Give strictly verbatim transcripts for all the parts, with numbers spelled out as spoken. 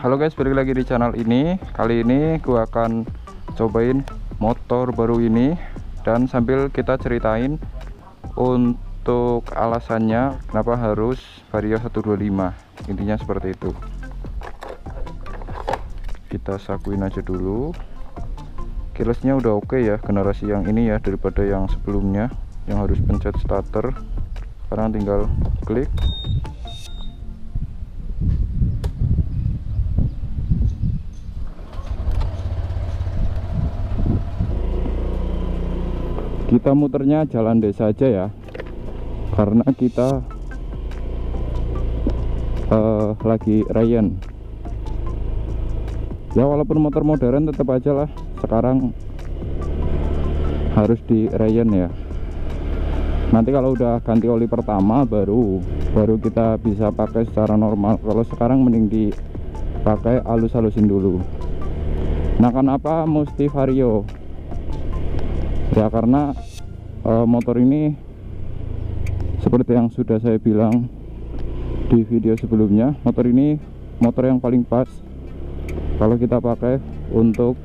Halo guys, balik lagi di channel ini. Kali ini gua akan cobain motor baru ini dan sambil kita ceritain untuk alasannya kenapa harus Vario seratus dua puluh lima. Intinya seperti itu. Kita sakuin aja dulu. Keylessnya udah oke ya generasi yang ini ya, daripada yang sebelumnya yang harus pencet starter. Sekarang tinggal klik. Kita muternya jalan desa aja ya, karena kita uh, lagi Ryan ya. Walaupun motor modern tetap aja lah sekarang harus di Ryan ya. Nanti kalau udah ganti oli pertama baru baru kita bisa pakai secara normal. Kalau sekarang mending dipakai halus-halusin dulu. Nah kenapa mesti Vario? Ya karena e, motor ini seperti yang sudah saya bilang di video sebelumnya, motor ini motor yang paling pas kalau kita pakai untuk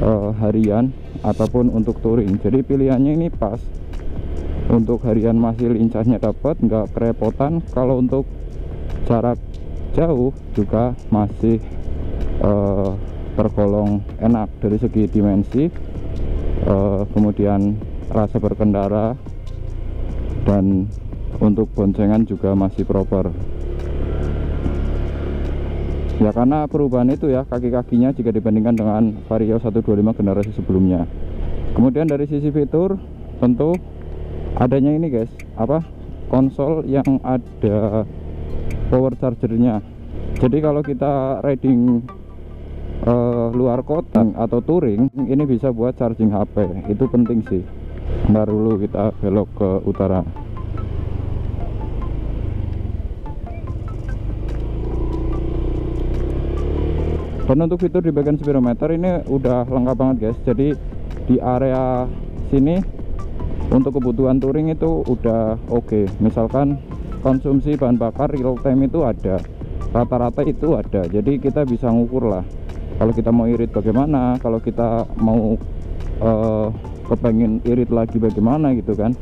e, harian ataupun untuk touring. Jadi pilihannya ini pas untuk harian, masih lincahnya dapat, nggak kerepotan. Kalau untuk jarak jauh juga masih e, tergolong enak dari segi dimensi. Uh, kemudian rasa berkendara, dan untuk boncengan juga masih proper ya, karena perubahan itu ya kaki-kakinya jika dibandingkan dengan Vario seratus dua puluh lima generasi sebelumnya. Kemudian dari sisi fitur tentu adanya ini guys, apa konsol yang ada power chargernya. Jadi kalau kita riding Uh, luar kota atau touring ini bisa buat charging H P, itu penting sih. Ntar dulu kita belok ke utara. Dan untuk fitur di bagian speedometer ini udah lengkap banget guys. Jadi di area sini untuk kebutuhan touring itu udah oke okay. Misalkan konsumsi bahan bakar real time itu ada, rata-rata itu ada, jadi kita bisa ngukur lah kalau kita mau irit bagaimana, kalau kita mau uh, kepengen irit lagi bagaimana gitu kan.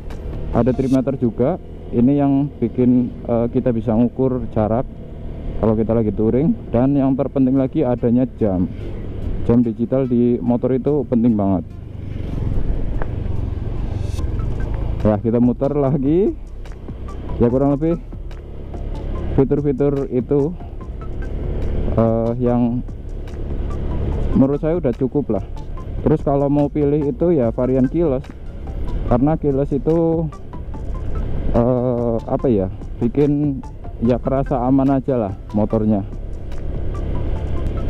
Ada trimeter juga, ini yang bikin uh, kita bisa ngukur jarak kalau kita lagi touring. Dan yang terpenting lagi adanya jam jam digital di motor, itu penting banget ya. Kita muter lagi ya. Kurang lebih fitur-fitur itu uh, yang menurut saya udah cukup lah. Terus kalau mau pilih itu ya varian keyless, karena keyless itu uh, apa ya, bikin ya kerasa aman aja lah motornya.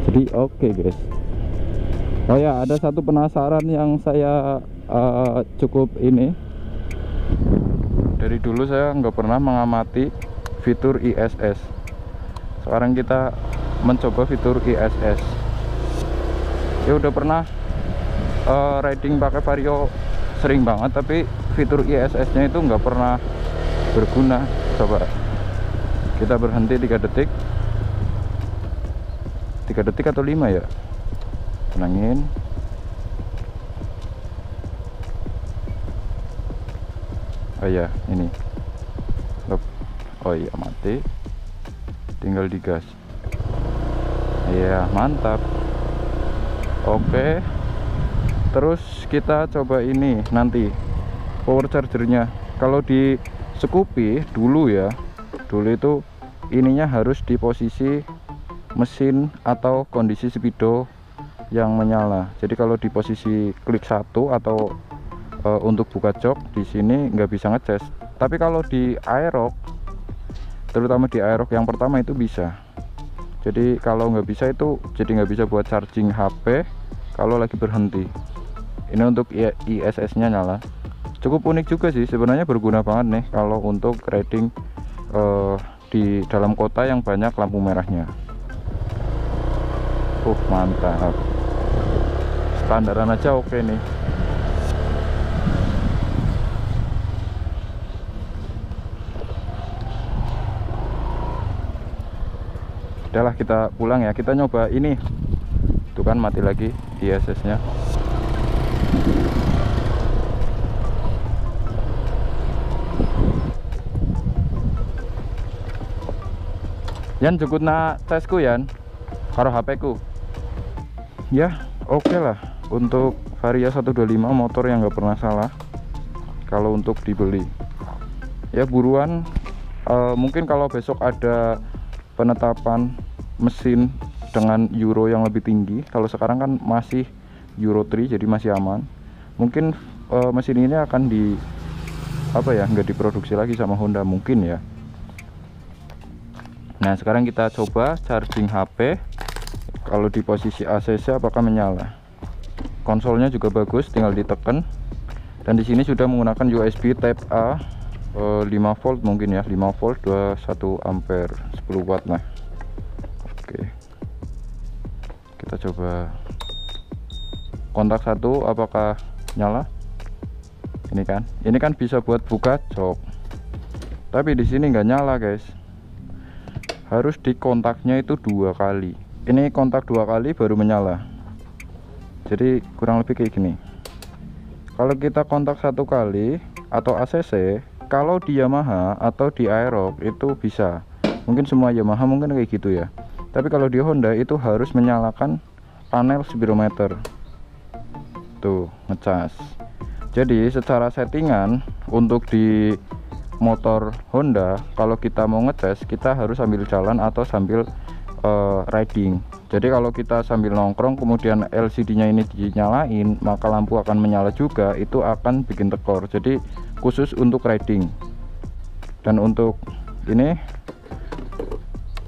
Jadi oke okay guys. Oh ya, ada satu penasaran yang saya uh, cukup ini, dari dulu saya nggak pernah mengamati fitur I S S. Sekarang kita mencoba fitur I S S. Ya udah pernah uh, riding pakai Vario sering banget, tapi fitur I S S nya itu nggak pernah berguna. Coba kita berhenti tiga detik, tiga detik atau lima ya, tenangin. Oh ya ini, oh iya mati, tinggal digas ya, mantap. Oke, terus kita coba ini nanti power chargernya. Kalau di Scoopy dulu ya, dulu itu ininya harus di posisi mesin atau kondisi speedo yang menyala. Jadi kalau di posisi klik satu atau e, untuk buka jok di sini nggak bisa ngecas. Tapi kalau di Aerox, terutama di Aerox yang pertama itu bisa. Jadi kalau nggak bisa itu, jadi nggak bisa buat charging H P kalau lagi berhenti. Ini untuk I S S nya nyala. Cukup unik juga sih sebenarnya, berguna banget nih kalau untuk riding uh, di dalam kota yang banyak lampu merahnya. Uh mantap. Standaran aja oke nih. Udahlah kita pulang ya, kita nyoba ini. Tuh kan mati lagi I S S-nya. Yan cukupna tesku Yan, karo H P-ku. Ya, oke okay lah untuk Vario seratus dua puluh lima, motor yang nggak pernah salah kalau untuk dibeli. Ya buruan, e, mungkin kalau besok ada penetapan mesin dengan Euro yang lebih tinggi. Kalau sekarang kan masih Euro tiga, jadi masih aman. Mungkin e, mesin ini akan di apa ya, nggak diproduksi lagi sama Honda mungkin ya. Nah sekarang kita coba charging H P. Kalau di posisi A C C apakah menyala. Konsolnya juga bagus, tinggal ditekan. Dan di sini sudah menggunakan U S B type A lima volt mungkin ya, lima volt dua puluh satu ampere sepuluh watt. Nah oke, kita coba kontak satu apakah nyala. Ini kan, ini kan bisa buat buka jok, tapi di sini nggak nyala guys. Harus di kontaknya itu dua kali. Ini kontak dua kali baru menyala. Jadi kurang lebih kayak gini. Kalau kita kontak satu kali atau A C C, kalau di Yamaha atau di Aerox itu bisa. Mungkin semua Yamaha mungkin kayak gitu ya. Tapi kalau di Honda itu harus menyalakan panel spirometer. Tuh, ngecas. Jadi secara settingan untuk di motor Honda, kalau kita mau ngetes kita harus sambil jalan atau sambil uh, riding. Jadi kalau kita sambil nongkrong kemudian L C D-nya ini dinyalain, maka lampu akan menyala juga, itu akan bikin tekor. Jadi khusus untuk riding. Dan untuk ini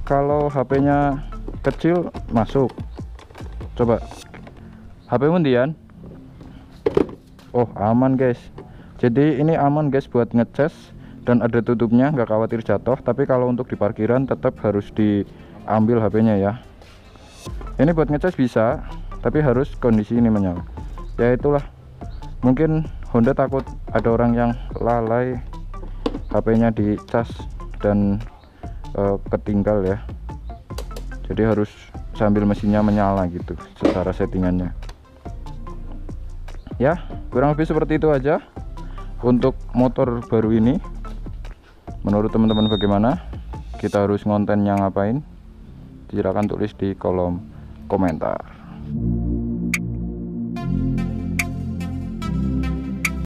kalau H P-nya kecil masuk. Coba H P mundian. Oh aman guys. Jadi ini aman guys buat ngecas. Dan ada tutupnya, nggak khawatir jatuh. Tapi kalau untuk di parkiran tetap harus diambil H P-nya ya. Ini buat ngecas bisa, tapi harus kondisi ini menyala. Ya itulah, mungkin Honda takut ada orang yang lalai H P-nya dicas dan e, ketinggal ya. Jadi harus sambil mesinnya menyala gitu secara settingannya. Ya kurang lebih seperti itu aja untuk motor baru ini. Menurut teman-teman bagaimana? Kita harus ngontennya ngapain? Silahkan tulis di kolom komentar.